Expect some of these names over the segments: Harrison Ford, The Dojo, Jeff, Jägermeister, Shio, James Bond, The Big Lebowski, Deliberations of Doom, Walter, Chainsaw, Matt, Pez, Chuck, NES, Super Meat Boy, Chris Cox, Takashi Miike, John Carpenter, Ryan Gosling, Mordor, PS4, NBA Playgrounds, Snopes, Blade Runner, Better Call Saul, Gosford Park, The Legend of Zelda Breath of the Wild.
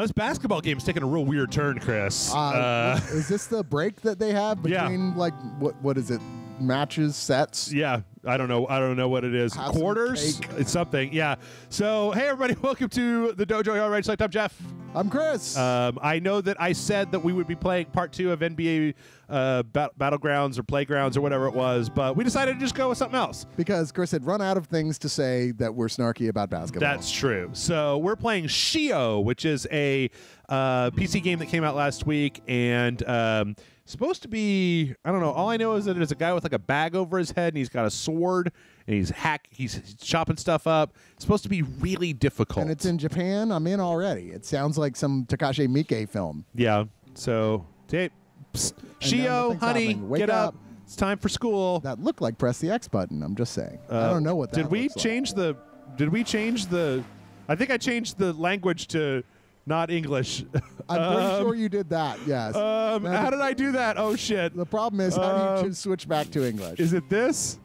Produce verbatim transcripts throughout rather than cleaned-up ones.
Well, this basketball game's taking a real weird turn, Chris. Uh, uh, is this the break that they have between, yeah. like, what what is it? Matches, sets? Yeah. I don't know. I don't know what it is. Have Quarters? Some it's something. Yeah. So, hey, everybody. Welcome to the Dojo. All right, select up, Jeff. I'm Chris. Um, I know that I said that we would be playing part two of N B A uh, bat Battlegrounds or Playgrounds or whatever it was, but we decided to just go with something else. Because Chris had run out of things to say that were snarky about basketball. That's true. So we're playing Shio, which is a uh, P C game that came out last week and um, supposed to be, I don't know, all I know is that it's a guy with like a bag over his head and he's got a sword. And he's hack. He's chopping stuff up. It's supposed to be really difficult. And it's in Japan. I'm in already. It sounds like some Takashi Miike film. Yeah. So, hey, psst, Shio, honey, get up. up. It's time for school. That looked like press the X button. I'm just saying. Uh, I don't know what that. Did we looks change like. the? Did we change the? I think I changed the language to not English. I'm um, pretty sure you did that. Yes. Um, now, how did I do that? Oh shit. The problem is, how um, do you switch back to English? Is it this?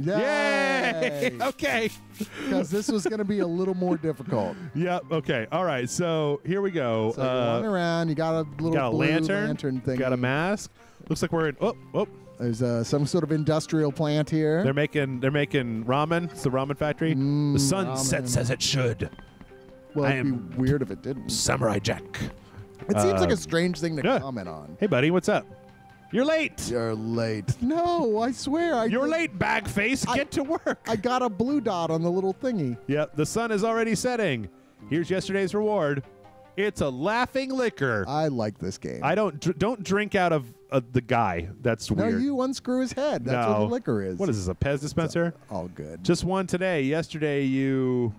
Yay! Yay! Okay. Because this was going to be a little more difficult. Yep. Okay. All right. So here we go. So uh, you around. You got a little got a blue lantern. lantern thing. Got a mask. Looks like we're in. Oh, oh. There's uh, some sort of industrial plant here. They're making. They're making ramen. It's the ramen factory. Mm, the sun ramen. sets as it should. Well, I it'd be weird if it didn't. Samurai Jack. It uh, seems like a strange thing to yeah. comment on. Hey, buddy. What's up? You're late. You're late. No, I swear. I You're late, bag face. I, Get to work. I got a blue dot on the little thingy. Yep, the sun is already setting. Here's yesterday's reward. It's a laughing liquor. I like this game. I don't dr don't drink out of uh, the guy. That's weird. No, you unscrew his head. That's no. what the liquor is. What is this, a Pez dispenser? A, all good. Just one today. Yesterday you...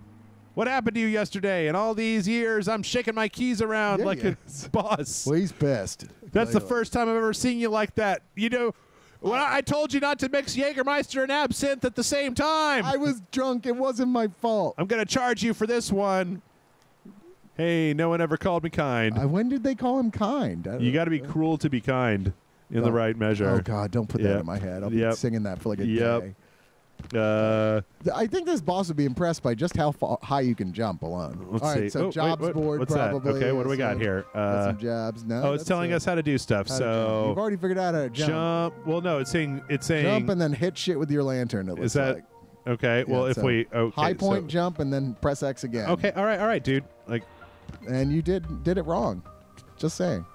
What happened to you yesterday? In all these years, I'm shaking my keys around yeah, like yeah. a boss. Well, he's best. That's the first time I've ever seen you like that. You know, well, I, I told you not to mix Jägermeister and absinthe at the same time. I was drunk. It wasn't my fault. I'm going to charge you for this one. Hey, no one ever called me kind. Uh, when did they call him kind? You got to be cruel to be kind in don't, the right measure. Oh, God, don't put yep. that in my head. I'll yep. be singing that for like a yep. day. Uh, I think this boss would be impressed by just how far, high you can jump alone. Let's All right, see. so oh, jobs wait, what, board what's probably. That? Okay, what do we got some, here? Uh, some jobs. No. Oh, it's telling it. us how to do stuff. How so you've already figured out how to jump. Jump. Well, no, it's saying it's saying jump and then hit shit with your lantern. It looks is that like. okay? Yeah, well, if so we okay, high point so. jump and then press X again. Okay. All right. All right, dude. Like, and you did did it wrong. Just saying.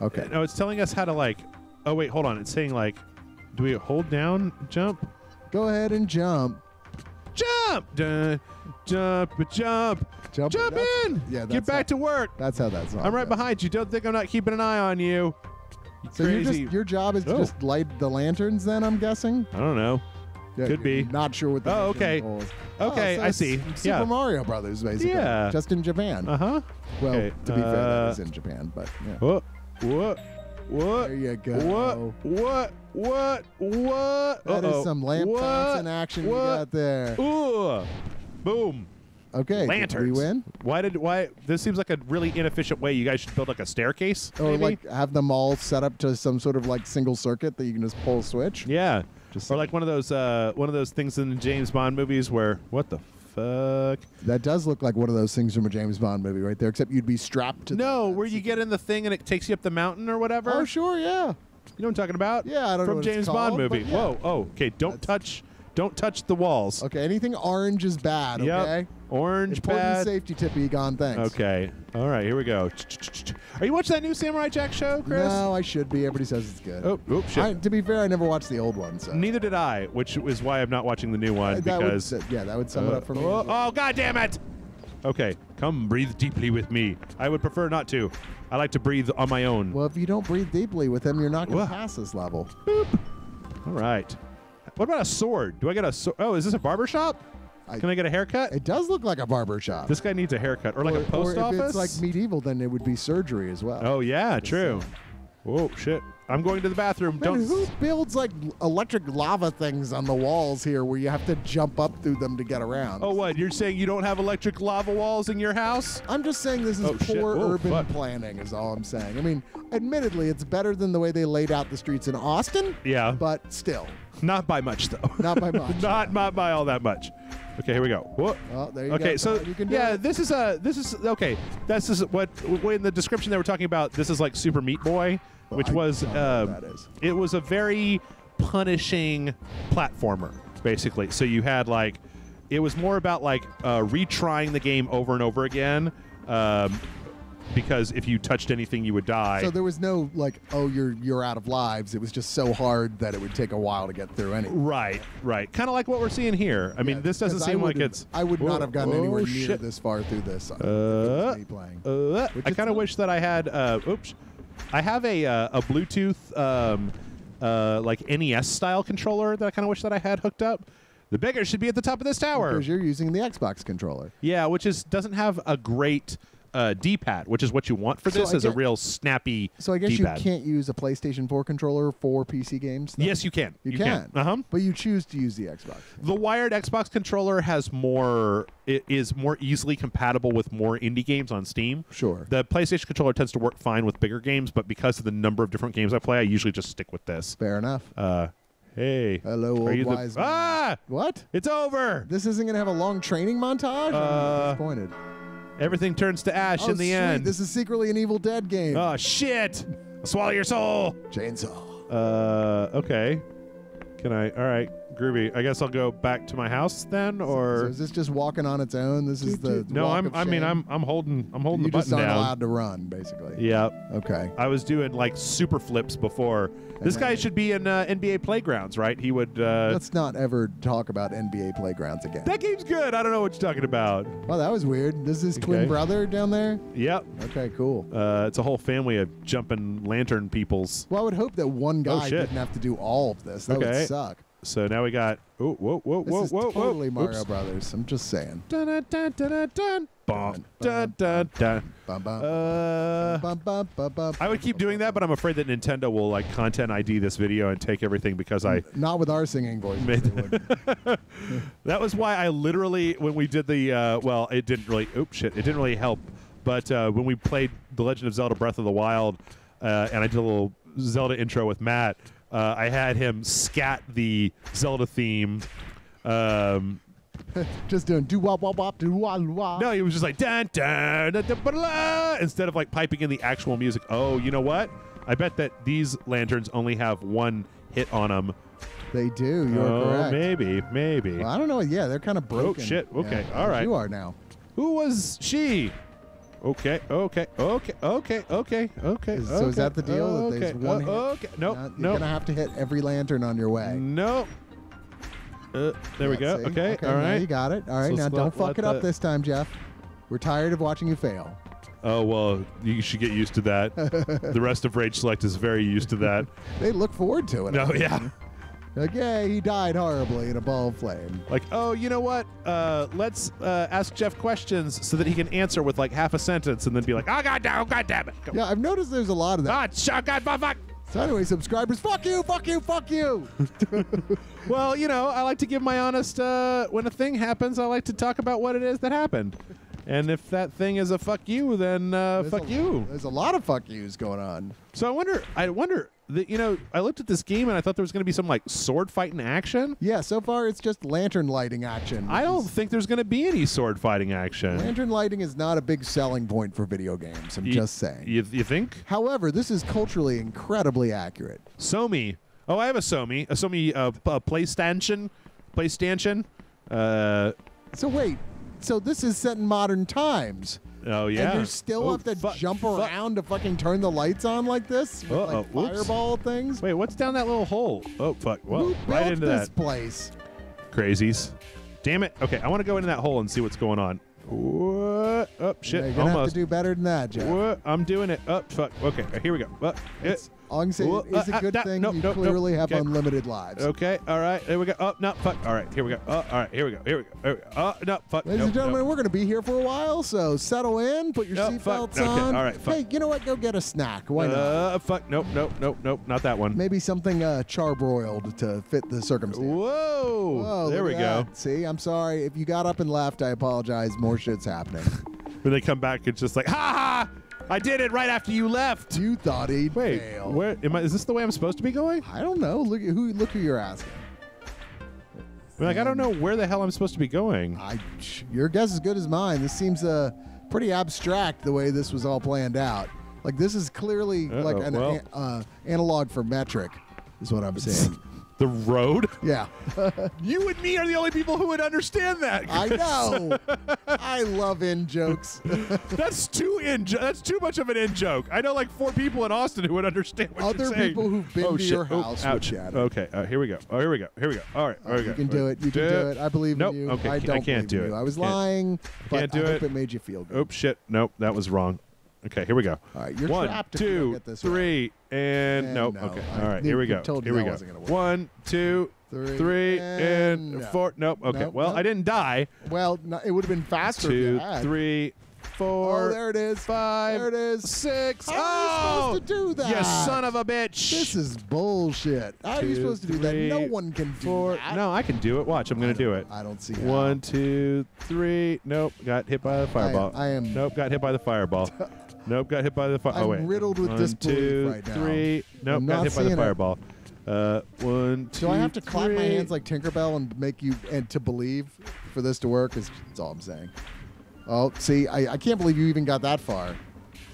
Okay. No, it's telling us how to like. Oh wait, hold on. It's saying like, do we hold down jump? Go ahead and jump. Jump! Dun, jump, jump. Jump, jump in! Yeah, that's Get back how, to work. That's how that's on. I'm right goes. behind you. Don't think I'm not keeping an eye on you. you so crazy. You're just, your job is oh. to just light the lanterns then, I'm guessing? I don't know. Yeah, Could be. Not sure what the Oh, okay. Goals. Okay, oh, so I see. Super yeah. Mario Brothers, basically. Yeah. Just in Japan. Uh-huh. Well, okay. to be uh, fair, that is in Japan, but yeah. Whoa, whoa. What? There you go. What? What? What? What? That Uh-oh. is some lantern action what? we got there. Ooh! Boom! Okay. Lanterns. Did we win? Why did? Why? This seems like a really inefficient way. You guys should build like a staircase. Or maybe? like have them all set up to some sort of like single circuit that you can just pull a switch. Yeah. Just or like one of those uh, one of those things in the James Bond movies where what the. Fuck. That does look like one of those things from a James Bond movie right there, except you'd be strapped to No, where you get in the thing and it takes you up the mountain or whatever. Oh, sure, yeah. You know what I'm talking about? Yeah, I don't from know. From James it's called, Bond movie. Yeah. Whoa, oh, okay, don't That's touch don't touch the walls. Okay, anything orange is bad, okay? Yep. Orange Important bad. Important safety tip, Egon, thanks. Okay. All right, here we go. Are you watching that new Samurai Jack show, Chris? No, I should be. Everybody says it's good. Oh, oops, shit. I, to be fair, I never watched the old one. So. Neither did I, which is why I'm not watching the new one. Uh, that because would, yeah, that would sum uh, it up for me. Oh, oh, God damn it! Okay, come breathe deeply with me. I would prefer not to. I like to breathe on my own. Well, if you don't breathe deeply with him, you're not going to pass this level. Boop. All right. What about a sword? Do I get a sword? Oh, is this a barbershop? Can I get a haircut? It does look like a barber shop. This guy needs a haircut, or, or like a post or office. Or if it's like medieval, then it would be surgery as well. Oh yeah, true. Whoa, shit! I'm going to the bathroom. Man, Don't. Who builds like electric lava things on the walls here, where you have to jump up through them to get around? Oh, what? You're saying you don't have electric lava walls in your house? I'm just saying this is oh, poor Whoa, urban fuck. planning, is all I'm saying. I mean, admittedly, it's better than the way they laid out the streets in Austin. Yeah. But still. Not by much, though. Not by much. Not, no. not by all that much. Okay, here we go. Whoa. Oh, there you okay, go. so you can do yeah, it. this is a this is okay. This is what in the description they were talking about. This is like Super Meat Boy, well, which I was uh, it was a very punishing platformer, basically. So you had like it was more about like uh, retrying the game over and over again. Um, Because if you touched anything, you would die. So there was no like, oh, you're you're out of lives. It was just so hard that it would take a while to get through anything. Right, right. Kind of like what we're seeing here. I yeah, mean, this doesn't seem like it's. I would not whoa, have gotten whoa, anywhere shit. near this far through this. Uh, me playing. Uh, I kind of wish that I had. Uh, oops, I have a uh, a Bluetooth um, uh, like N E S style controller that I kind of wish that I had hooked up. The bigger should be at the top of this tower. Because you're using the Xbox controller. Yeah, which is doesn't have a great. Uh, D-pad, which is what you want for so this, I is guess, a real snappy So I guess D-pad. You can't use a PlayStation four controller for P C games? Though? Yes, you can. You, you can. can. Uh-huh. But you choose to use the Xbox. The wired Xbox controller has more, it is more easily compatible with more indie games on Steam. Sure. The PlayStation controller tends to work fine with bigger games, but because of the number of different games I play, I usually just stick with this. Fair enough. Uh, hey. Hello, old the, wise man. Ah! What? It's over! This isn't going to have a long training montage? Uh, I'm disappointed. Everything turns to ash oh, in the sweet. end. This is secretly an Evil Dead game. Oh, shit. Swallow your soul. Chainsaw. Uh, okay. Can I? All right. Groovy. I guess I'll go back to my house then, or so is this just walking on its own? This is the no. Walk I'm. Of I shame. mean, I'm. I'm holding. I'm holding you the button down. You just aren't allowed to run, basically. Yeah. Okay. I was doing like super flips before. And this guy should be in uh, N B A Playgrounds, right? He would. Uh, Let's not ever talk about N B A Playgrounds again. That game's good. I don't know what you're talking about. Well, that was weird. This is okay. Twin brother down there. Yep. Okay. Cool. Uh, it's a whole family of jumping lantern peoples. Well, I would hope that one guy oh, didn't have to do all of this. That okay. would suck. So now we got oh whoa whoa whoa this whoa is whoa totally whoa. Mario Oops. Brothers. I'm just saying. Dun dun dun dun bum dun dun dun. I would keep doing that, but I'm afraid that Nintendo will like content I D this video and take everything because I not with our singing voice. That was why I literally when we did the uh, well, it didn't really. Oops, shit, it didn't really help. But uh, when we played The Legend of Zelda: Breath of the Wild, uh, and I did a little Zelda intro with Matt. Uh, I had him scat the Zelda theme. Um, just doing do wop wop wop do wah wah. No, he was just like dun dun da, da, ba, la, instead of like piping in the actual music. Oh, you know what? I bet that these lanterns only have one hit on them. They do. You're oh, correct. Maybe, maybe. Well, I don't know. Yeah, they're kind of broken. Oh shit. Okay. Yeah, all right. You are now. Who was she? Okay, okay, okay, okay, okay, okay. So okay, is that the deal? Okay, that there's one uh, hit? Okay. Nope, You're, not, you're nope. gonna have to hit every lantern on your way. Nope. Uh, there yeah, we go. See? Okay, okay, all right. You got it. All right, so now don't let, fuck let it up this time, Jeff. We're tired of watching you fail. Oh well, you should get used to that. The rest of Rage Select is very used to that. They look forward to it. No, yeah. Like, yeah, he died horribly in a ball flame. Like, oh, you know what? Uh, let's uh, ask Jeff questions so that he can answer with like half a sentence and then be like, oh, God, oh, God damn it. Go. Yeah, I've noticed there's a lot of that. Oh, God, fuck, fuck. So anyway, subscribers, fuck you, fuck you, fuck you. Well, you know, I like to give my honest, uh, when a thing happens, I like to talk about what it is that happened. And if that thing is a fuck you, then uh, fuck you. There's a lot of fuck yous going on. So I wonder, I wonder... The, you know, I looked at this game and I thought there was going to be some like sword fighting action. Yeah, so far it's just lantern lighting action. I don't think there's going to be any sword fighting action. Lantern lighting is not a big selling point for video games. I'm you, just saying. You, you think? However, this is culturally incredibly accurate. Somi. Oh, I have a Somi. A Somi uh, uh, PlayStation. PlayStation. Uh, so wait. So this is set in modern times. Oh yeah, and you still oh, have to jump around to fucking turn the lights on like this, with, uh -oh. like fireball Oops. things. Wait, what's down that little hole? Oh fuck! Well, right into this that place. Crazies, damn it! Okay, I want to go into that hole and see what's going on. What? Oh shit! Yeah, you're gonna Almost. have to do better than that, Jeff. What? I'm doing it. Oh fuck! Okay, here we go. Uh, it's, all I can say uh, is uh, a good uh, thing no, you no, clearly no. have okay. unlimited lives. Okay, all right, there we go. Oh, no, fuck. All right, here we go. Oh, all right, here we go. Here we go. Here we go. Oh, no, fuck. Ladies no, and gentlemen, no. we're going to be here for a while, so settle in, put your no, seatbelts no, okay. on. All right, fuck. Hey, you know what? Go get a snack. Why uh, not? Fuck. Nope, nope, nope, nope. Not that one. Maybe something uh, charbroiled to fit the circumstance. Whoa. Whoa there we go. That. See, I'm sorry. If you got up and left, I apologize. More shit's happening. When they come back, it's just like, ha ha! I did it right after you left. You thought he'd Wait, fail. Where, am I, is this the way I'm supposed to be going? I don't know. Look who, look who you're asking. We're like, I don't know where the hell I'm supposed to be going. I, your guess is as good as mine. This seems uh, pretty abstract the way this was all planned out. Like, this is clearly Uh-oh, like an well. a, uh, analog for metric, is what I'm saying. The road? Yeah. You and me are the only people who would understand that, Chris. I know. I love in jokes. That's too in. Jo that's too much of an in joke. I know like four people in Austin who would understand what Other you're saying. Other people who've been oh, to shit. your house. Oh, ouch. Okay. Uh, here we go. Oh, here we go. Here we go. All right. All right. You can do it. You can do it. I believe nope. in you. Okay. I don't I can't believe do you. It. I was can't. lying, but can't do I hope it. it made you feel good. Oh, shit. Nope. That was wrong. Okay, here we go. All right, you're One, two, get this three, right. and, and nope. No. Okay, all right, here we go. Here we go. One, two, three, three and, and no. four. Nope. Okay. Nope. Well, nope. I didn't die. Well, no, it would have been faster. Two, three, four. Oh, there it is. Five. There it is. Six. How oh, are you supposed to do that? You son of a bitch! This is bullshit. How two, are you supposed to do three, that? No one can four. do that. No, I can do it. Watch, I'm gonna do it. I don't see how. One, two, three. Nope. Got hit by the fireball. I am. I am nope. Got hit by the fireball. Nope, got hit by the fire. I'm oh, wait. riddled with one, disbelief right now. One, two, three. Nope, got hit by the fireball. Uh, one, two, three. Do I have to clap three. my hands like Tinkerbell and make you and to believe for this to work? Is that's all I'm saying. Oh, see, I, I can't believe you even got that far.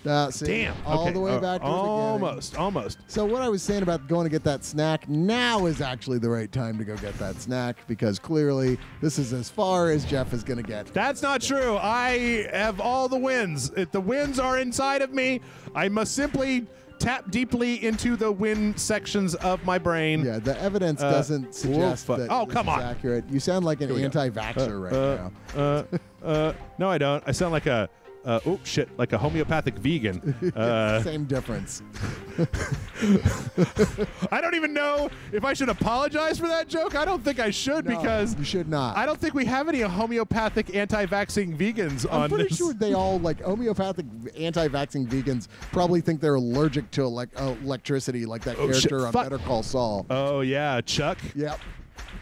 Uh, see, Damn. All okay. the way uh, back to Almost, the almost. So what I was saying about going to get that snack, now is actually the right time to go get that snack, because clearly this is as far as Jeff is going to get. That's not yeah. true. I have all the wins. If the wins are inside of me, I must simply tap deeply into the win sections of my brain. Yeah, the evidence uh, doesn't suggest that oh, come on. accurate. You sound like an anti-vaxxer uh, right uh, now. Uh, uh, no, I don't. I sound like a... Uh, oh, shit, like a homeopathic vegan. Uh, Same difference. I don't even know if I should apologize for that joke. I don't think I should no, because... You should not. I don't think we have any homeopathic anti-vaxxing vegans I'm on I'm pretty this. sure they all, like, homeopathic anti-vaxxing vegans probably think they're allergic to ele electricity, like that oh, character shit, on Better Call Saul. Oh, yeah, Chuck? Yep.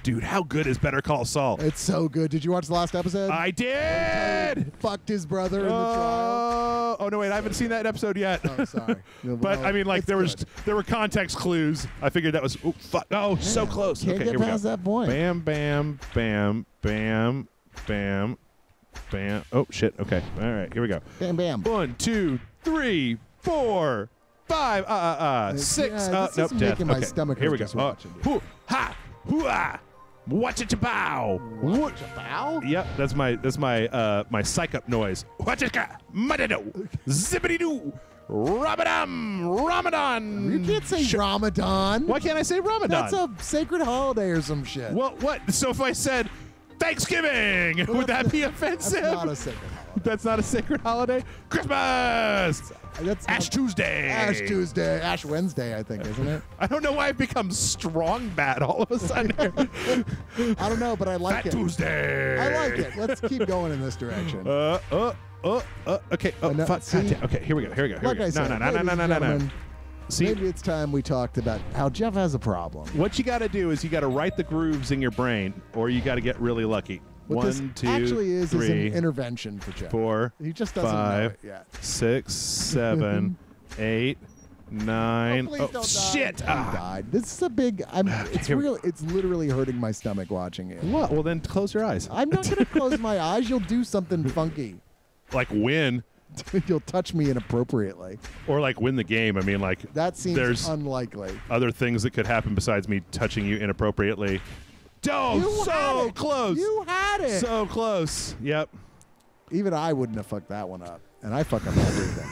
Dude, how good is Better Call Saul? It's so good. Did you watch the last episode? I did. He fucked his brother oh. in the trial. Oh no, wait, I haven't seen that episode yet. Oh, sorry. No, but well, I mean, like there good. was there were context clues. I figured that was oh fuck. Oh, Man, so close. Can't okay, get here past we go. That point. Bam, bam, bam, bam, bam, bam. Oh shit. Okay. All right. Here we go. Bam, bam. One, two, three, four, five. Uh, uh, uh six. Yeah, uh, this nope. Is death. Making my okay. stomach here we go. Uh, whoo, ha, hoo ah. Watch it to bow. Watch it bow. Yep, that's my that's my uh my psych up noise. Watch it ka madado zippity doo Ramadan Ramadan. You can't say Sh Ramadan. Why can't I say Ramadan? That's a sacred holiday or some shit. Well, what? So if I said Thanksgiving, well, would that be offensive? That's not a sacred holiday. That's not a sacred holiday. Christmas. That's Ash Tuesday. Ash Tuesday. Ash Wednesday, I think, isn't it? I don't know why I've become Strong Bad all of a sudden. I don't know, but I like Fat it. Tuesday. I like it. Let's keep going in this direction. Uh, uh, uh, uh, okay. Oh, no, fuck. See, okay, here we go. Here we go. Here like we go. I said, no, no, no, no, no, no, no, no. See, maybe it's time we talked about how Jeff has a problem. What you got to do is you got to write the grooves in your brain, or you got to get really lucky. What One, this two, actually is, three, is an intervention for Jeff. Four, he just doesn't five, know it yet. six, seven, eight, nine. Oh, oh shit! Ah. Died. This is a big. I'm, it's really. It's literally hurting my stomach watching it. What? Well, then close your eyes. I'm not gonna close my eyes. You'll do something funky. Like win. You'll touch me inappropriately. Or like win the game. I mean, like that seems there's unlikely. Other things that could happen besides me touching you inappropriately. Oh, you so close. You had it. So close. Yep. Even I wouldn't have fucked that one up. And I fuck up everything.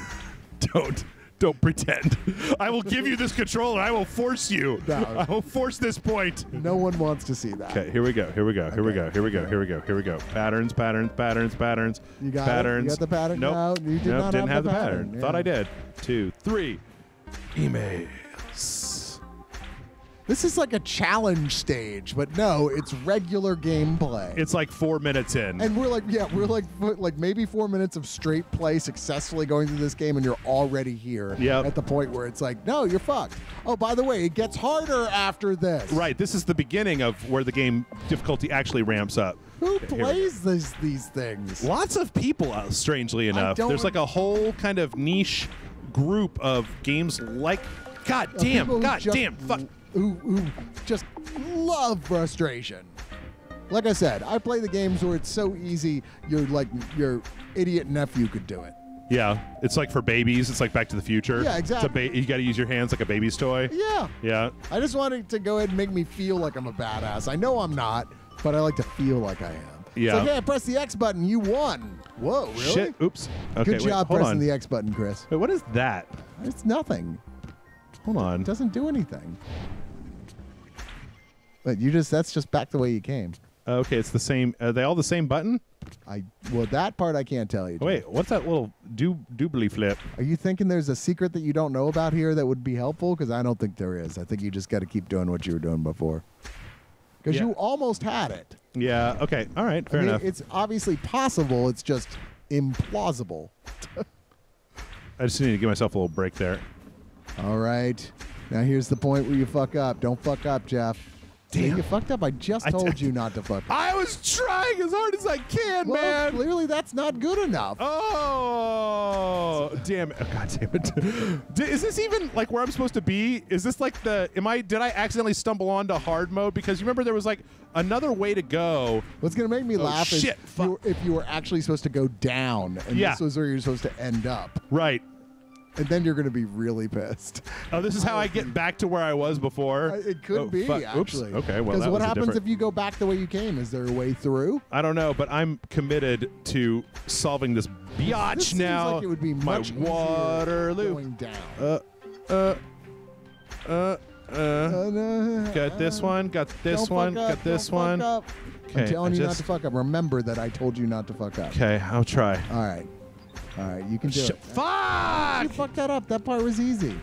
Don't. Don't pretend. I will give you this controller. I will force you. No. I will force this point. No one wants to see that. Okay, here we go. Here we go. Here okay. we go. Here we go. Here we go. Here we go. Patterns, patterns, patterns, patterns. You got patterns. It? You got the pattern? Nope. No, you did nope, not didn't have the, have the pattern. pattern. Yeah. Thought I did. Two, three. Emails. This is like a challenge stage, but no, it's regular gameplay. It's like four minutes in. And we're like, yeah, we're like like maybe four minutes of straight play successfully going through this game, and you're already here yep. at the point where it's like, no, you're fucked. Oh, by the way, it gets harder after this. Right, this is the beginning of where the game difficulty actually ramps up. Who plays these, these things? Lots of people, strangely enough. There's like a whole kind of niche group of games like, god damn, god damn, fuck. Who, who just love frustration. Like I said, I play the games where it's so easy, you're like, your idiot nephew could do it. Yeah, it's like for babies. It's like Back to the Future. Yeah, exactly. It's a ba you got to use your hands like a baby's toy. Yeah. Yeah. I just wanted to go ahead and make me feel like I'm a badass. I know I'm not, but I like to feel like I am. Yeah. It's like, yeah, press the X button. You won. Whoa, really? Shit. Oops. Okay, Good job wait, pressing on. the X button, Chris. Wait, what is that? It's nothing. Hold on. It doesn't do anything. But you just, that's just back the way you came. Uh, okay, it's the same. Are they all the same button? I well, that part I can't tell you. Jim. Wait, what's that little do doobly flip? Are you thinking there's a secret that you don't know about here that would be helpful? Because I don't think there is. I think you just got to keep doing what you were doing before. Because yeah. you almost had it. Yeah. Okay. All right. Fair I mean, enough. It's obviously possible. It's just implausible. I just need to give myself a little break there. All right. Now here's the point where you fuck up. Don't fuck up, Jeff. Damn. You fucked up. I just told I you not to fuck up. I was trying as hard as I can, well, man. Clearly, that's not good enough. Oh, damn it. Oh, God damn it. Is this even like where I'm supposed to be? Is this like the, am I, did I accidentally stumble onto hard mode? Because you remember there was like another way to go. What's going to make me oh, laugh shit, is you were, if you were actually supposed to go down and yeah. this was where you're supposed to end up. Right. And then you're going to be really pissed. Oh, this is how I get back to where I was before? It could oh, be, actually. Oops. Okay, well, that what was happens different... if you go back the way you came? Is there a way through? I don't know, but I'm committed to solving this biatch this now. Seems like it would be much My Waterloo. going down. Uh, uh, uh, uh. Got this one, got this one, up, got this one. Okay, I'm telling I you just... not to fuck up. Remember that I told you not to fuck up. Okay, I'll try. All right. All right, you can do Sh it. Fuck! You fucked that up. That part was easy.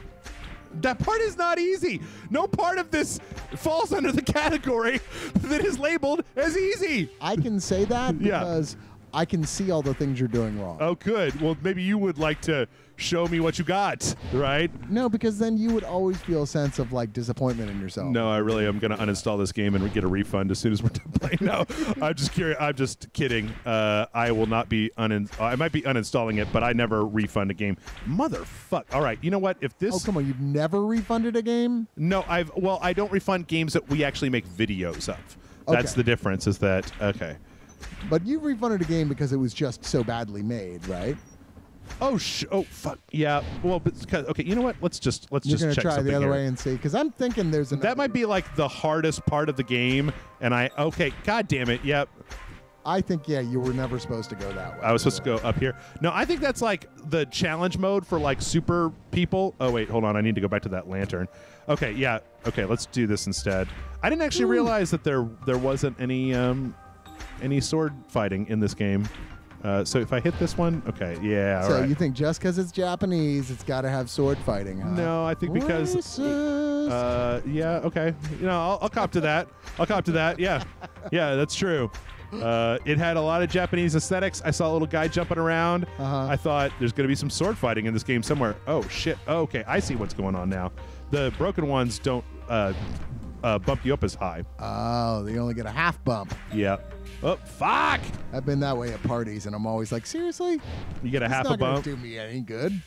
That part is not easy. No part of this falls under the category that is labeled as easy. I can say that because yeah. I can see all the things you're doing wrong. Oh, good. Well, maybe you would like to show me what you got, right? No, because then you would always feel a sense of like disappointment in yourself. No, I really am going to uninstall this game and get a refund as soon as we're done playing. No, I'm just curious. I'm just kidding. Uh, I will not be un. I might be uninstalling it, but I never refund a game. Motherfuck. All right. You know what? If this. Oh come on! You've never refunded a game? No, I've. Well, I don't refund games that we actually make videos of. Okay. That's the difference. Is that okay? But you refunded a game because it was just so badly made, right? Oh sh! Oh fuck! Yeah. Well, but okay. You know what? Let's just let's You're just gonna check try something the other here. way and see, because I'm thinking there's another. That might be like the hardest part of the game, and I okay. God damn it! Yep. I think yeah, you were never supposed to go that way. I was supposed to go up here. No, I think that's like the challenge mode for like super people. Oh wait, hold on. I need to go back to that lantern. Okay, yeah. Okay, let's do this instead. I didn't actually Ooh. realize that there there wasn't any um any sword fighting in this game. Uh, so if I hit this one, okay, yeah, all right. So you think just because it's Japanese, it's got to have sword fighting, huh? No, I think because... Racist. Uh, yeah, okay. You know, I'll, I'll cop to that. I'll cop to that, yeah. Yeah, that's true. Uh, it had a lot of Japanese aesthetics. I saw a little guy jumping around. Uh-huh. I thought there's going to be some sword fighting in this game somewhere. Oh, shit. Oh, okay, I see what's going on now. The broken ones don't uh, uh, bump you up as high. Oh, they only get a half bump. Yeah. Oh, fuck! I've been that way at parties, and I'm always like, seriously? You get a half a bump? It's not gonna do me any good.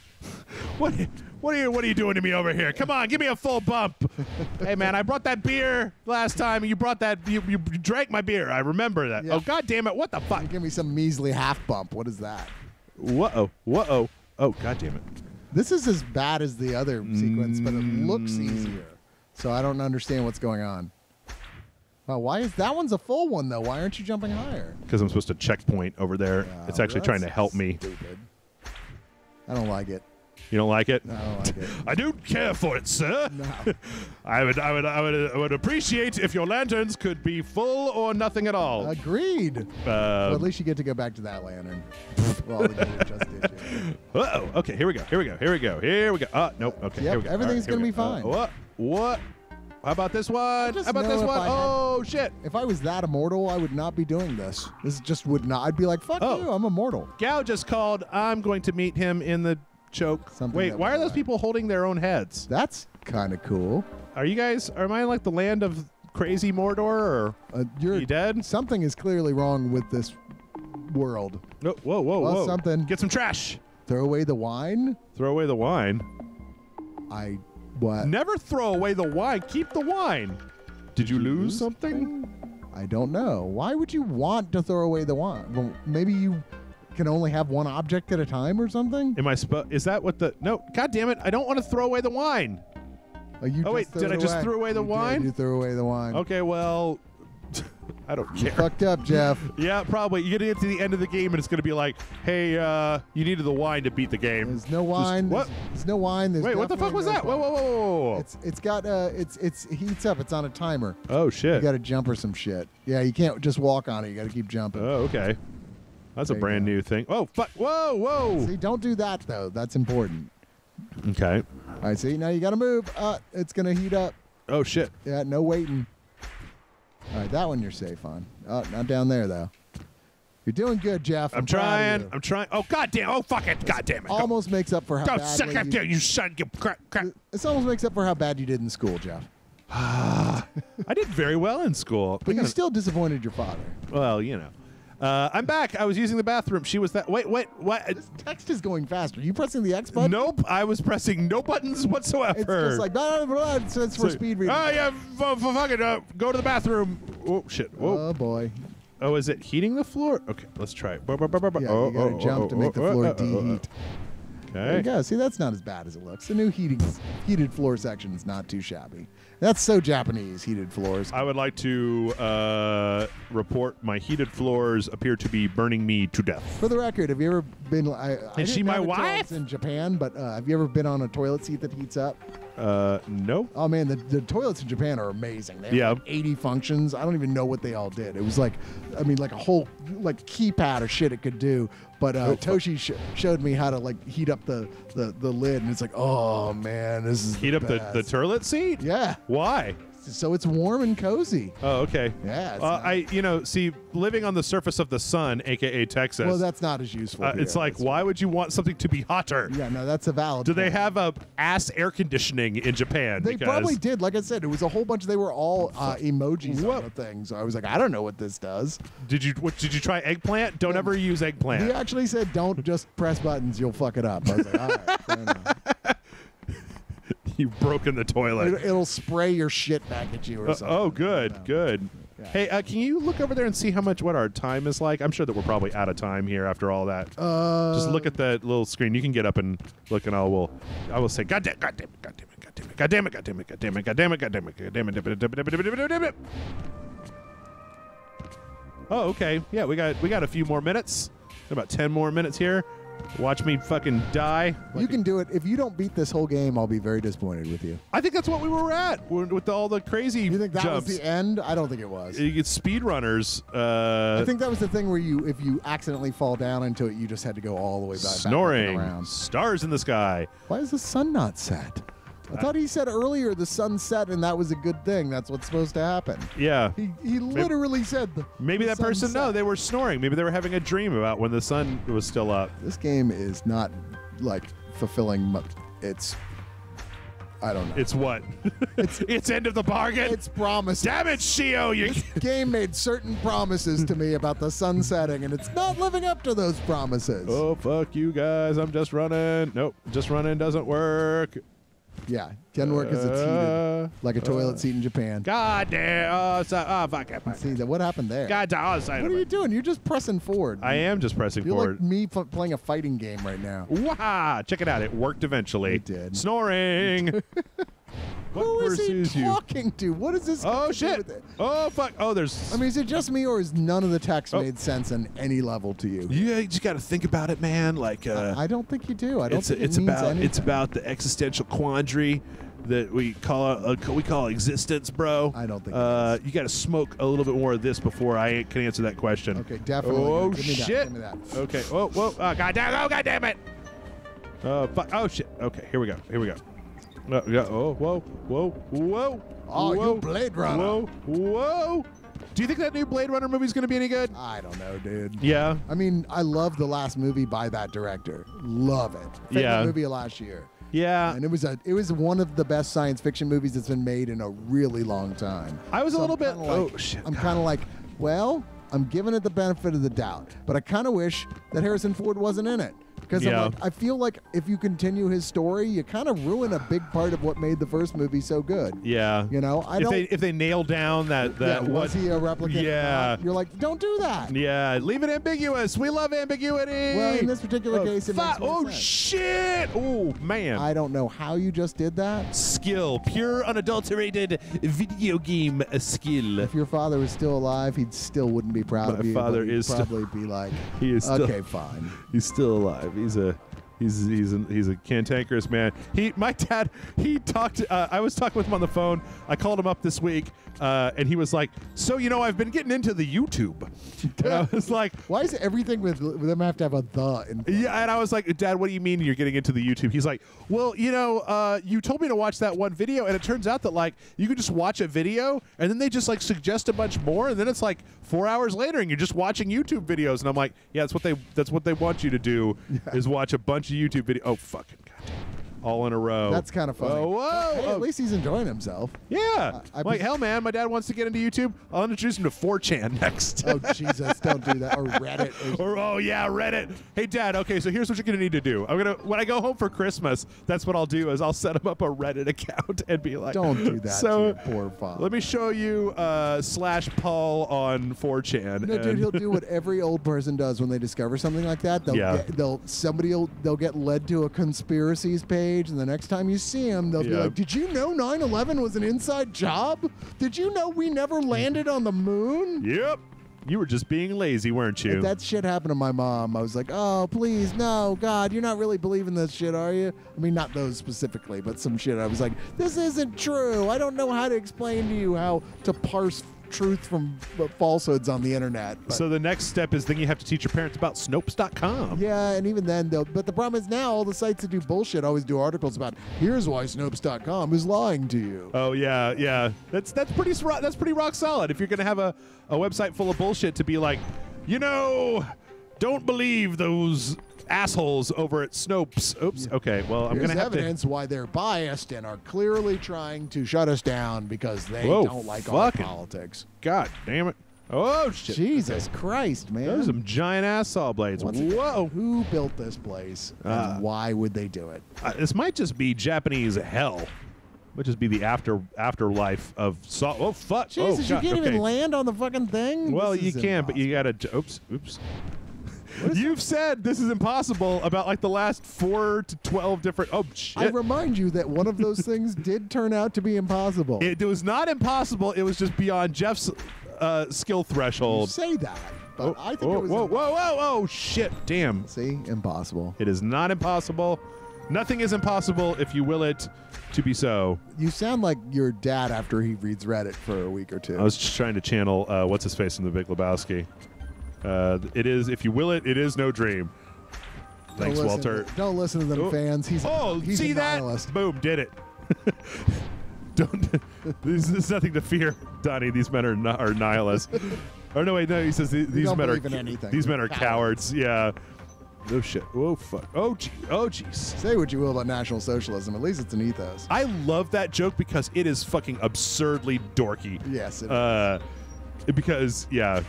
What, what, are you, what are you doing to me over here? Come on, give me a full bump. Hey, man, I brought that beer last time, and you brought that, you, you drank my beer. I remember that. Yeah. Oh, God damn it, what the fuck? You give me some measly half bump. What is that? Whoa, whoa. Oh, God damn it. This is as bad as the other mm. sequence, but it looks easier. So I don't understand what's going on. Wow, why is that one's a full one though? Why aren't you jumping higher? Because I'm supposed to checkpoint over there. Wow, it's actually trying to help me. Stupid. I don't like it. You don't like it? No, I don't like it. I don't care for it, sir. No. I would, I would, I would, I would appreciate if your lanterns could be full or nothing at all. Agreed. Um, well, at least you get to go back to that lantern. Well, just did you. Uh oh. Okay. Here we go. Here we go. Here we go. Here we go. Ah, uh, nope. Okay. Yep, here we go. Everything's right, gonna be fine. Uh, what? What? How about this one? How about this one? I oh, had, shit. If I was that immortal, I would not be doing this. This just would not. I'd be like, fuck oh. you, I'm immortal. Gao just called. I'm going to meet him in the choke. Something Wait, why are those like. people holding their own heads? That's kind of cool. Are you guys, am I in like the land of crazy Mordor? Or uh, you're, are you dead? Something is clearly wrong with this world. Oh, whoa, whoa, well, whoa. Something. Get some trash. Throw away the wine? Throw away the wine? I... What? Never throw away the wine. Keep the wine. Did, Did you lose, lose something? something? I don't know. Why would you want to throw away the wand? Well, maybe you can only have one object at a time or something? Am I sp- Is that what the... No, God damn it! I don't want to throw away the wine. Oh, you oh wait, did I away. just throw away the you wine? Did, you threw away the wine. Okay, well... I don't care. You fucked up, Jeff. Yeah, probably. You're going to get to the end of the game, and it's going to be like, hey, uh, you needed the wine to beat the game. There's no wine. Just, what? There's, there's no wine. There's Wait, what the fuck was no that? Wine. Whoa, whoa, whoa, whoa. It's, it's got, uh, it's, it's, it heats up. It's on a timer. Oh, shit. You got to jump or some shit. Yeah, you can't just walk on it. You got to keep jumping. Oh, okay. That's there a brand new thing. Oh, fuck. Whoa, whoa. See, don't do that, though. That's important. Okay. All right, see, now you got to move. Uh, it's going to heat up. Oh, shit. Yeah, no waiting. All right, that one you're safe on. Oh, not down there, though. You're doing good, Jeff. I'm, I'm trying. I'm trying. Oh, goddamn. Oh, fuck it. Goddamn it. Almost Go. makes up for how Go badly suck up you, you son of crap, crap. This almost makes up for how bad you did in school, Jeff. I did very well in school. But you still disappointed your father. Well, you know. Uh, I'm back. I was using the bathroom. She was that. Wait, wait, what? This text is going faster. Are you pressing the X button? Nope. I was pressing no buttons whatsoever. It's just like, blah, blah, blah. So it's for so, speed reading. Oh, yeah. Fuck it. Uh, go to the bathroom. Oh, shit. Whoa. Oh, boy. Oh, is it heating the floor? Okay, let's try it. Yeah, oh, you gotta oh, jump oh, to make oh, the floor oh, deheat. Oh, okay. There you go. See, that's not as bad as it looks. The new heating, heated floor section is not too shabby. That's so Japanese, heated floors. I would like to uh, report my heated floors appear to be burning me to death. For the record, have you ever been... I, Is I she my wife? In Japan, but uh, have you ever been on a toilet seat that heats up? Uh, no. Oh, man, the, the toilets in Japan are amazing. They have yeah. like eighty functions. I don't even know what they all did. It was like, I mean, like a whole like keypad of shit it could do. But uh, oh, Toshi sh showed me how to like heat up the, the, the lid, and it's like, oh, man, this is Heat the up best. the, the toilet seat? Yeah. Why? So it's warm and cozy. Oh, okay. Yeah. It's uh, nice. I, you know, see, living on the surface of the sun, A K A Texas. Well, that's not as useful. Uh, it's like, that's why would you want something to be hotter? Yeah, no, that's a valid. Do point. they have a ass air conditioning in Japan? They because probably did. Like I said, it was a whole bunch. They were all uh, emojis on the thing. So I was like, I don't know what this does. Did you what, did you try eggplant? Don't yeah. ever use eggplant. He actually said, don't just press buttons. You'll fuck it up. I was like, all right, fair enough. You've broken the toilet. It, it'll spray your shit back at you or uh, something. Oh, good, no. good. Yeah. Hey, uh, can you look over there and see how much what our time is like? I'm sure that we're probably out of time here after all that. Uh, Just look at that little screen. You can get up and look, and I will, I will say, God damn, God damn it, God damn it, God damn it, God damn it, God damn it, God damn it, God damn it, God damn it, God damn it, God damn it. Oh, okay. Yeah, we got we got a few more minutes. About ten more minutes here. Watch me fucking die. You can do it. If you don't beat this whole game, I'll be very disappointed with you. I think that's what we were at with all the crazy jumps. You think that jumps. was the end? I don't think it was. You get speedrunners. Uh, I think that was the thing where you, if you accidentally fall down into it, you just had to go all the way back. Snoring. Back around. Stars in the sky. Why is the sun not set? I thought he said earlier the sun set and that was a good thing. That's what's supposed to happen. Yeah. He, he literally maybe, said the Maybe that person, set. no, they were snoring. Maybe they were having a dream about when the sun was still up. This game is not, like, fulfilling its, I don't know. It's what? It's, it's end of the bargain? It's promises. Damn it, Shio! You this game made certain promises to me about the sun setting, and it's not living up to those promises. Oh, fuck you guys. I'm just running. Nope, just running doesn't work. Yeah, can work as it's heated, like a uh, toilet seat in Japan. God damn! Oh, so, oh fuck it! Fuck See that? What happened there? God damn! Oh, what are you doing? You're just pressing forward. I am just pressing You're forward. You're like me f playing a fighting game right now. Wow! Check it out. It worked eventually. It did. Snoring. Who is he talking to? What is this? Oh shit! Oh fuck! Oh, there's. I mean, is it just me, or is none of the text made sense on any level to you? Yeah, you just got to think about it, man. Like, uh, I don't think you do. I don't think it means anything. It's about the existential quandary that we call uh, we call existence, bro. I don't think. Uh, you got to smoke a little bit more of this before I can answer that question. Okay, definitely. Oh shit! Give me that. Okay. Oh whoa! Oh goddamn! Oh goddamn it! Oh fuck! Oh shit! Okay, here we go. Here we go. Uh, yeah, oh, whoa, whoa, whoa. Oh, whoa, you Blade Runner. Whoa, whoa. Do you think that new Blade Runner movie is going to be any good? I don't know, dude. Yeah. I mean, I love the last movie by that director. Love it. Favorite yeah. movie of last year. Yeah. And it was a it was one of the best science fiction movies that's been made in a really long time. I was so a little bit, like, oh, shit. I'm kind of like, well, I'm giving it the benefit of the doubt, but I kind of wish that Harrison Ford wasn't in it. Because yeah. like, I feel like if you continue his story, you kind of ruin a big part of what made the first movie so good. Yeah. You know, I if don't. They, if they nail down that that yeah, what, was he a replicant? Yeah. You're like, don't do that. Yeah. Leave it ambiguous. We love ambiguity. Well, in this particular oh, case, it makes oh sense. Shit! Oh man. I don't know how you just did that. Skill, pure, unadulterated video game skill. If your father was still alive, he still wouldn't be proud My of you. My father is probably be like, he is still, okay, fine. He's still alive. He's a. He's he's a, he's a cantankerous man. He my dad. He talked. Uh, I was talking with him on the phone. I called him up this week, uh, and he was like, "So you know, I've been getting into the YouTube." And I was like, "Why is everything with them have to have a the?" In yeah, and I was like, "Dad, what do you mean you're getting into the YouTube?" He's like, "Well, you know, uh, you told me to watch that one video, and it turns out that like you can just watch a video, and then they just like suggest a bunch more, and then it's like four hours later, and you're just watching YouTube videos." And I'm like, "Yeah, that's what they that's what they want you to do yeah. is watch a bunch of YouTube video." Oh, fucking goddamn. All in a row. That's kind of funny. Oh, whoa. Hey, at least he's enjoying himself. Yeah. I, I like, hell, man, my dad wants to get into YouTube. I'll introduce him to four chan next. Oh, Jesus. Don't do that. Or Reddit. Or, or oh, yeah, Reddit. Hey, Dad, okay, so here's what you're going to need to do. I'm gonna When I go home for Christmas, that's what I'll do is I'll set him up a Reddit account and be like, don't do that so, to your poor father. Let me show you uh, slash Paul on four chan. No, dude, he'll do what every old person does when they discover something like that. They'll yeah. Get, they'll, somebody'll, they'll get led to a conspiracies page. And the next time you see him, they'll yep. be like, did you know nine eleven was an inside job? Did you know we never landed on the moon? Yep. You were just being lazy, weren't you? If that shit happened to my mom. I was like, oh, please, no, God, you're not really believing this shit, are you? I mean, not those specifically, but some shit. I was like, this isn't true. I don't know how to explain to you how to parse truth from falsehoods on the internet. But. So the next step is then you have to teach your parents about Snopes dot com. Yeah, and even then, though, but the problem is now all the sites that do bullshit always do articles about here's why Snopes dot com is lying to you. Oh yeah, yeah. That's that's pretty that's pretty rock solid. If you're gonna have a a website full of bullshit to be like, you know, don't believe those assholes over at Snopes. Oops. Yeah. Okay. Well, I'm Here's gonna have evidence to why they're biased and are clearly trying to shut us down because they Whoa, don't like our politics. God damn it! Oh shit! Jesus okay. Christ, man! Those are some giant ass saw blades. Once Whoa! Again, who built this place? And uh, why would they do it? Uh, this might just be Japanese hell. Which is be the after afterlife of Saw. Oh fuck! Jesus, oh, you can't okay. even land on the fucking thing. Well, you can, impossible. But you gotta. Oops! Oops! You've that? said this is impossible about like the last four to twelve different. Oh shit! I remind you that one of those things did turn out to be impossible. It, it was not impossible. It was just beyond Jeff's uh, skill threshold. You say that, but oh, I think oh, it was. Whoa! Whoa! Whoa! Whoa! Shit! Damn! See, impossible. It is not impossible. Nothing is impossible if you will it to be so. You sound like your dad after he reads Reddit for a week or two. I was just trying to channel uh, what's his face in The Big Lebowski. Uh, it is, if you will it, it is no dream. Thanks, don't Walter. To, don't listen to them oh. fans. He's oh, he's see a nihilist. That? Boom, did it. Don't. There's, there's nothing to fear, Donnie. These men are not, are nihilists. Or no, wait, no. He says these, these men are these men are cowards. cowards. Yeah. No shit. Oh fuck. Oh gee. Oh jeez. Say what you will about National Socialism. At least it's an ethos. I love that joke because it is fucking absurdly dorky. Yes. It uh, is. Because yeah.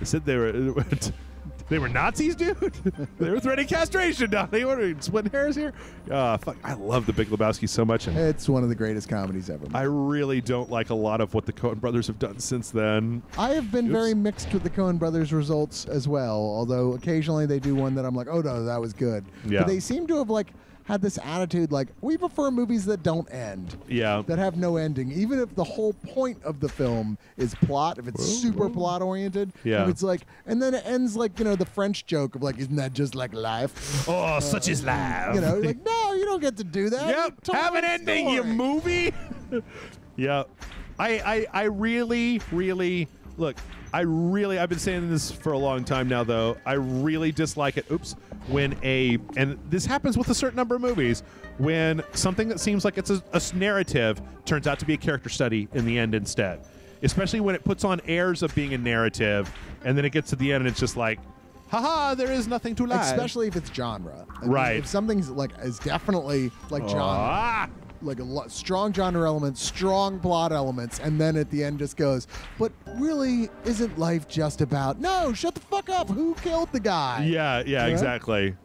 They said they were they were Nazis, dude. They were threatening castration. They were splitting hairs here. Uh, fuck, I love The Big Lebowski so much. And it's one of the greatest comedies ever made. I really don't like a lot of what the Coen Brothers have done since then. I have been Oops. very mixed with the Coen Brothers results as well. Although occasionally they do one that I'm like, oh no, that was good. Yeah. But they seem to have like had this attitude like, we prefer movies that don't end. Yeah. That have no ending. Even if the whole point of the film is plot, if it's whoa, super whoa. plot oriented, yeah. if it's like, and then it ends like, you know, the French joke of like, isn't that just like life? Oh, uh, such is life. You know, like, no, you don't get to do that. Yep. Have an ending, you movie. yeah. I, I, I really, really, look, I really, I've been saying this for a long time now, though. I really dislike it. Oops. When a, and this happens with a certain number of movies, when something that seems like it's a, a narrative turns out to be a character study in the end instead. Especially when it puts on airs of being a narrative, and then it gets to the end and it's just like, haha, there is nothing to lie. Especially if it's genre. I right. mean, if something's like, is definitely like oh. genre. Like a lot, strong genre elements, strong plot elements, and then at the end just goes, but really, isn't life just about, no, shut the fuck up, who killed the guy? Yeah, yeah, right? Exactly.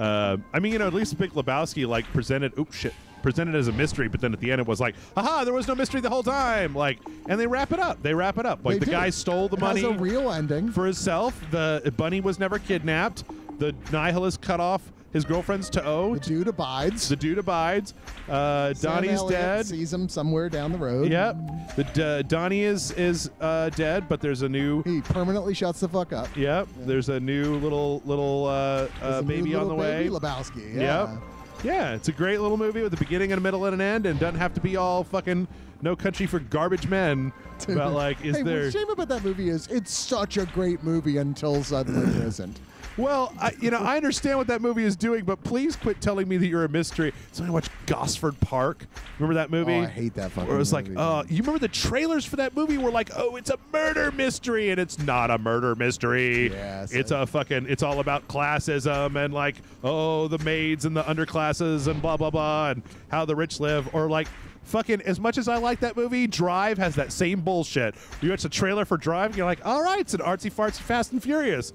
Uh, I mean, you know, at least Big Lebowski like presented, oops, shit, presented as a mystery, but then at the end it was like, haha, there was no mystery the whole time. Like, and they wrap it up. They wrap it up. Like, they the do. guy stole the it money. Has a real ending for himself. The bunny was never kidnapped. The nihilist cut off his girlfriend's toe. The dude abides. The dude abides. Uh, Donnie's Elliot dead. Sees him somewhere down the road. Yep. The uh, Donnie is is uh, dead, but there's a new. He permanently shuts the fuck up. Yep. Yeah. There's a new little little uh, uh, baby little on the baby way. Lebowski. Yeah. Yep. Yeah, it's a great little movie with a beginning and a middle and an end, and doesn't have to be all fucking No Country for Garbage Men. About like, is hey, there? The shame about that movie is it's such a great movie until suddenly it isn't. Well, I, you know, I understand what that movie is doing, but please quit telling me that you're a mystery. So I watched Gosford Park. Remember that movie? Oh, I hate that fucking movie. Where it was movie. like, uh, you remember the trailers for that movie were like, oh, it's a murder mystery, and it's not a murder mystery. Yes, it's I... a fucking, it's all about classism and like, oh, the maids and the underclasses and blah, blah, blah, and how the rich live, or like, fucking, as much as I like that movie, Drive has that same bullshit. You watch the trailer for Drive, and you're like, all right, it's an artsy fartsy Fast and Furious.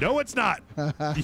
No, it's not.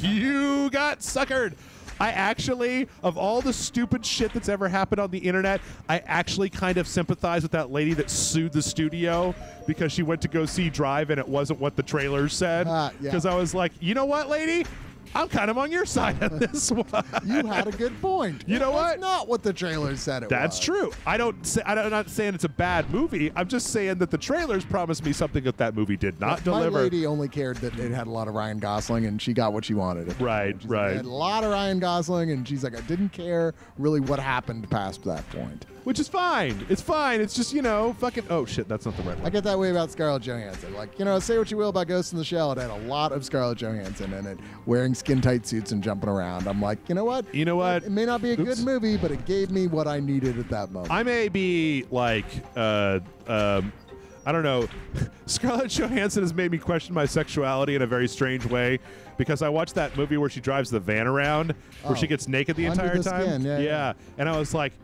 You got suckered. I actually, of all the stupid shit that's ever happened on the internet, I actually kind of sympathize with that lady that sued the studio because she went to go see Drive and it wasn't what the trailer said. Because uh, yeah. I was like, you know what, lady? I'm kind of on your side of this one. You had a good point. You know what? That's not what the trailer said it was. That's true. I don't say, I'm not saying it's a bad movie. I'm just saying that the trailers promised me something that that movie did not deliver. My lady only cared that it had a lot of Ryan Gosling, and she got what she wanted. Right, right. It had a lot of Ryan Gosling, and she's like, I didn't care really what happened past that point. Which is fine. It's fine. It's just, you know, fucking, oh, shit, that's not the right one. I get that way about Scarlett Johansson. Like, you know, say what you will about Ghost in the Shell. It had a lot of Scarlett Johansson in it, wearing skin-tight suits and jumping around. I'm like, you know what? You know what? It, it may not be a Oops. good movie, but it gave me what I needed at that moment. I may be, like, uh, um, I don't know. Scarlett Johansson has made me question my sexuality in a very strange way, because I watched that movie where she drives the van around, where oh, she gets naked the entire the time. Yeah, yeah. yeah, and I was like,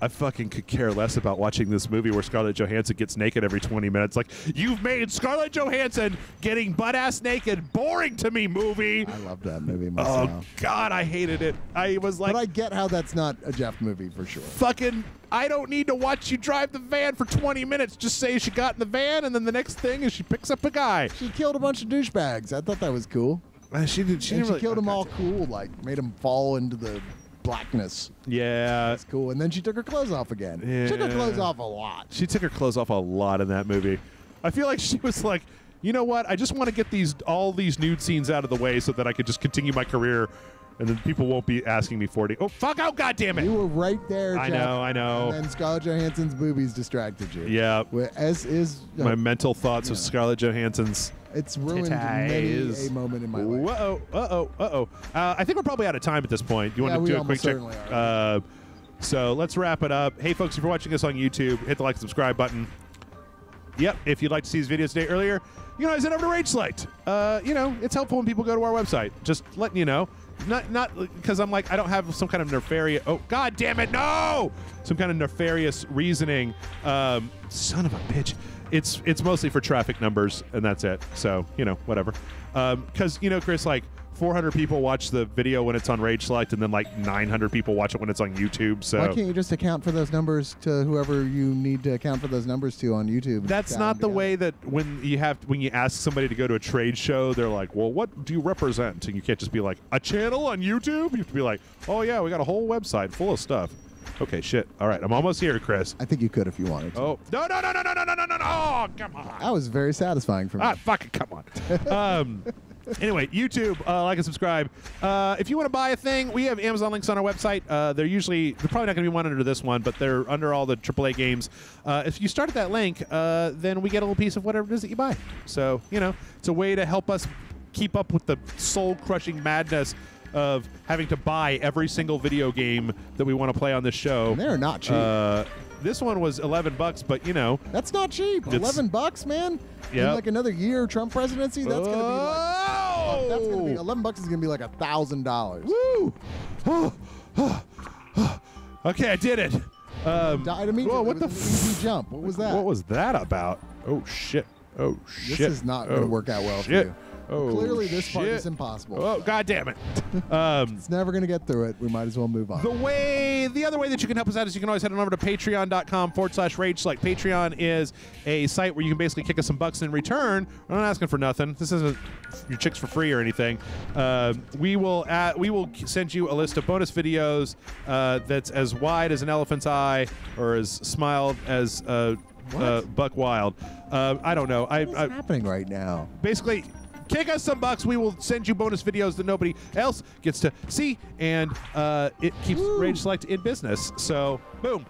I fucking could care less about watching this movie where Scarlett Johansson gets naked every twenty minutes. Like, you've made Scarlett Johansson getting butt-ass naked boring to me, movie. I love that movie myself. Oh, God, I hated it. I was like... But I get how that's not a Jeff movie for sure. Fucking... I don't need to watch you drive the van for twenty minutes. Just say she got in the van, and then the next thing is she picks up a guy. She killed a bunch of douchebags. I thought that was cool. Uh, she did. She, and she really killed them all cool, like, made them fall into the... blackness. Yeah. That's cool. And then she took her clothes off again. Yeah. She took her clothes off a lot. She took her clothes off a lot in that movie. I feel like she was like, you know what? I just want to get these all these nude scenes out of the way so that I could just continue my career and then people won't be asking me for it. Oh, fuck out, goddammit. You were right there, Jeff. I know, I know. And then Scarlett Johansson's boobies distracted you. Yeah. As is... Uh, my mental thoughts yeah. of Scarlett Johansson's... It's ruined many a moment in my life. Uh-oh, uh-oh, uh-oh. Uh, I think we're probably out of time at this point. You want yeah, to do a quick check? Uh, so let's wrap it up. Hey, folks, if you're watching us on YouTube, hit the like and subscribe button. Yep, if you'd like to see these videos today earlier, you can always head over to Rageselect. Uh, you know, it's helpful when people go to our website. Just letting you know. Not not because I'm like, I don't have some kind of nefarious, oh, God damn it, no! Some kind of nefarious reasoning. Um, son of a bitch. It's it's mostly for traffic numbers, and that's it. So, you know, whatever. Because, um, you know, Chris, like, four hundred people watch the video when it's on Rageselect, and then, like, nine hundred people watch it when it's on YouTube. So why can't you just account for those numbers to whoever you need to account for those numbers to on YouTube? That's not the way that when you have when you ask somebody to go to a trade show, they're like, well, what do you represent? And you can't just be like, a channel on YouTube? You have to be like, oh, yeah, we got a whole website full of stuff. Okay, shit. All right, I'm almost here, Chris. I think you could if you wanted to. Oh, no, no, no, no, no, no, no, no, no, no. Oh, come on. That was very satisfying for me. Ah, fucking come on. um, anyway, YouTube, uh, like and subscribe. Uh, if you want to buy a thing, we have Amazon links on our website. Uh, they're usually, they're probably not going to be one under this one, but they're under all the triple A games. Uh, if you start at that link, uh, then we get a little piece of whatever it is that you buy. So, you know, it's a way to help us keep up with the soul-crushing madness of having to buy every single video game that we want to play on this show. And they're not cheap. Uh, this one was eleven bucks, but you know. That's not cheap. eleven bucks, man. Yeah. In like another year Trump presidency, that's going to be like, oh, that's going to be, eleven bucks is going to be like a thousand dollars. Woo! Okay, I did it. Um, died immediately. Whoa, what the f jump. What was that? What was that about? Oh, shit. Oh, shit. This is not going to oh, work out well shit. for you. Oh, clearly this shit. part is impossible. Oh, God damn it. Um, it's never going to get through it. We might as well move on. The way, the other way that you can help us out is you can always head on over to patreon.com forward slash rage select. Patreon is a site where you can basically kick us some bucks in return. We're not asking for nothing. This isn't your chicks for free or anything. Uh, we will add, we will send you a list of bonus videos uh, that's as wide as an elephant's eye or as smiled as uh, uh, Buck Wild. Uh, I don't know. What's happening right now? Basically, kick us some bucks. We will send you bonus videos that nobody else gets to see, and uh, it keeps Woo. Rage Select in business. So, boom.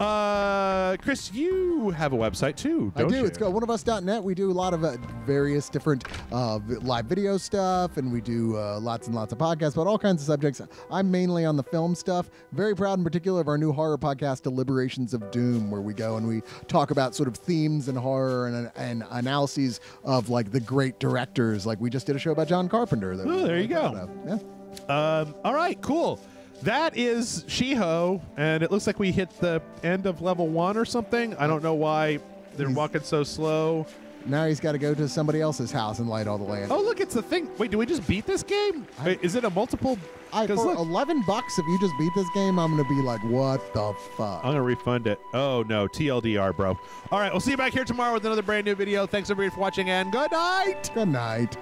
Uh, Chris, you have a website too, don't you? I do. You? It's called one of us dot net. We do a lot of uh, various different uh, live video stuff, and we do uh, lots and lots of podcasts about all kinds of subjects. I'm mainly on the film stuff. Very proud in particular of our new horror podcast, Deliberations of Doom, where we go and we talk about sort of themes in horror and, and analyses of like the great directors. Like we just did a show about John Carpenter. That oh, there you go. Yeah. Um, all right, cool. That is Shio, and it looks like we hit the end of level one or something. I don't know why they're he's, walking so slow. Now he's got to go to somebody else's house and light all the land. Oh, look, it's the thing. Wait, do we just beat this game? I, is it a multiple? I, for look, eleven bucks, if you just beat this game, I'm going to be like, what the fuck? I'm going to refund it. Oh, no, T L D R, bro. All right, we'll see you back here tomorrow with another brand new video. Thanks, everybody, for watching, and good night. Good night.